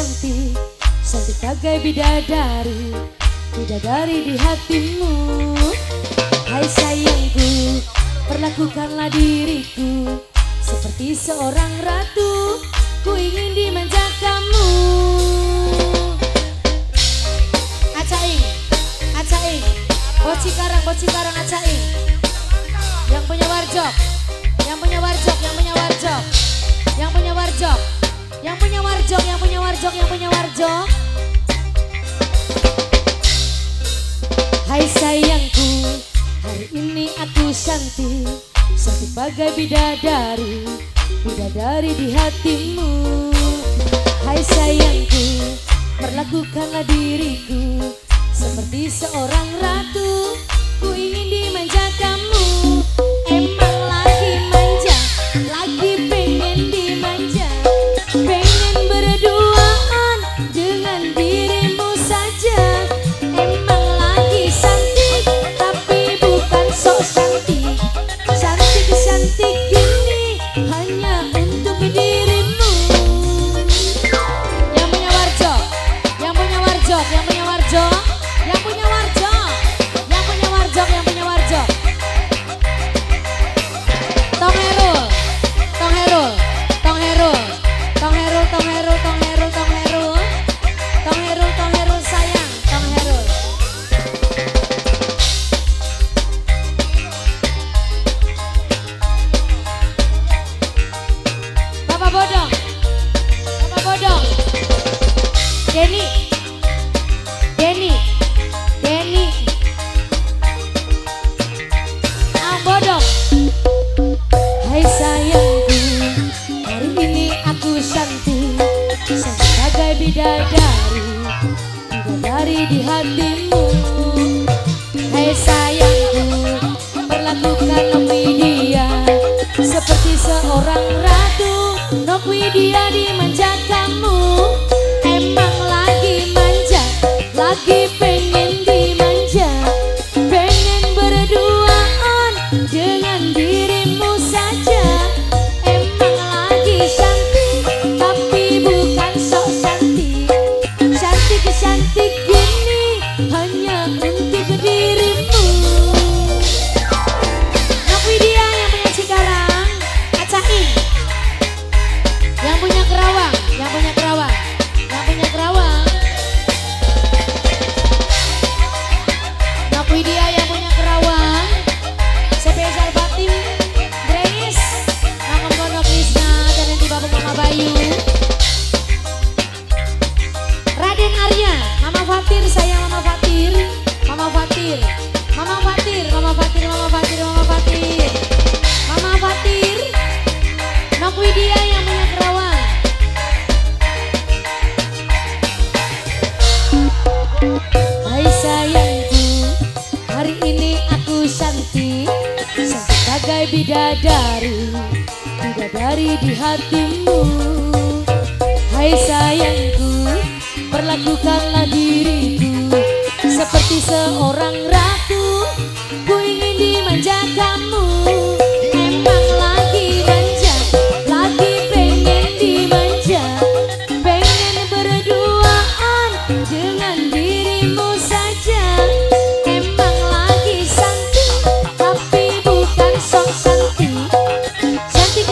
Syantik, Syantik bagai bidadari, bidadari di hatimu. Hai sayangku, perlakukanlah diriku seperti seorang ratu. Ku ingin dimanjakanmu. Acaing, acaing, bocikarang, acaing. Yang punya warjok, yang punya warjok. Hai sayangku, hari ini aku Syantik, Syantik bagai bidadari, bidadari di hatimu. Hai sayangku, perlakukanlah diriku seperti seorang ratu. Ku ingin dimanjakanmu. Emang lagi manja, lagi pengen dimanja, pengen berduaan dengan dirimu saja. Emang lagi Syantik, tapi bukan sok Syantik. Syantik gini hanya untuk dirimu. Yang punya warjok, yang punya warjok. Tong Herul sayang, Tong Herul. Bapak bodong. Denny. Bodong. Hai sayangku, hari ini aku Syantik, Syantik bagai bidadari, bidadari di hatimu. Hai sayangku, perlakukan Widya seperti seorang ratu. Nok Widya dimanjakanmu. Emang lagi manja, lagi pengen dimanja, pengen berduaan dengan dirimu saja. Emang lagi Syantik, tapi bukan sok Syantik. Syantik gini hanya untuk dirimu. Nok Widya yang punya Cikarang, acain. Yang punya Kerawang. Nok Widya yang punya Kerawang. Spesial Batin Grace, Mamang Bono Krishna dan nanti Bapak Mama Bayu. Raden Arya, Mama Fatir sayang, Mama Fatir. Nok Widya yang punya Kerawang. Hai sayangku, hari ini aku Syantik, Syantik bagai bidadari, bidadari di hatimu. Hai sayangku, perlakukanlah diriku seperti seorang ratu. Ku ingin dimanjakanmu. Emang lagi manja, lagi pengen dimanja, pengen berduaan dengan dirimu saja. Emang lagi Syantik, tapi bukan sok Syantik.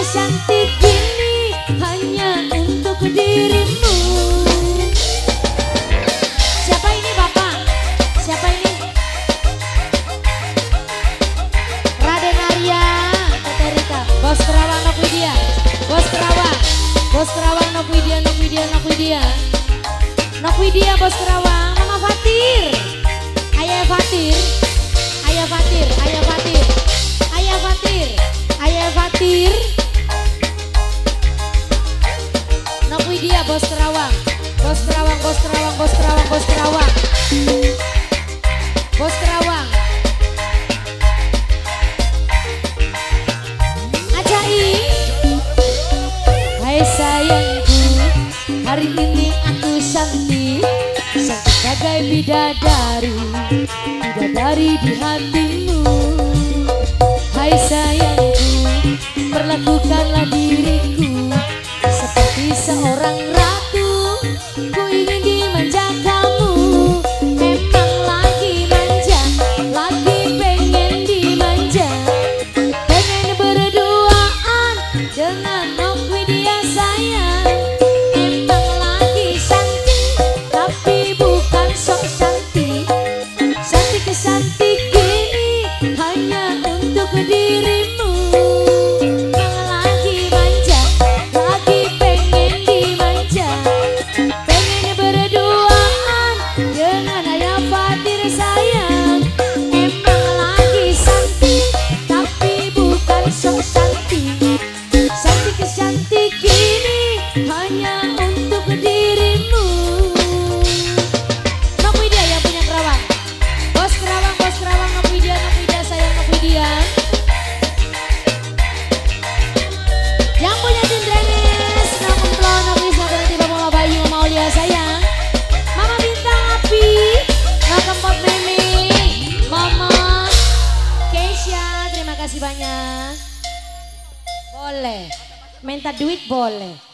Syantik gini hanya untuk dirimu. Siapa ini Bapak? Siapa ini? Raden Arya, Teterika, Bos Kerawang Nok Widya, Bos Kerawang Nok Widya. Nok Widya Bos Kerawang, Mama Fatir, Ayah Fatir. Nok Widya Bos Kerawang. Ajaib. Hai sayangku, hari ini aku Syantik, Syantik bagai bidadari di hatimu. Hai sayangku, perlakukanlah diriku seperti seorang ratu. cantik ini hanya untuk dirimu. Lagi manja, lagi pengen dimanja, pengen berduaan dengan ayah Fatir sayang. Emang lagi cantik, tapi bukan sok cantik. Cantik ini hanya untuk dirimu. Banyak boleh minta duit boleh.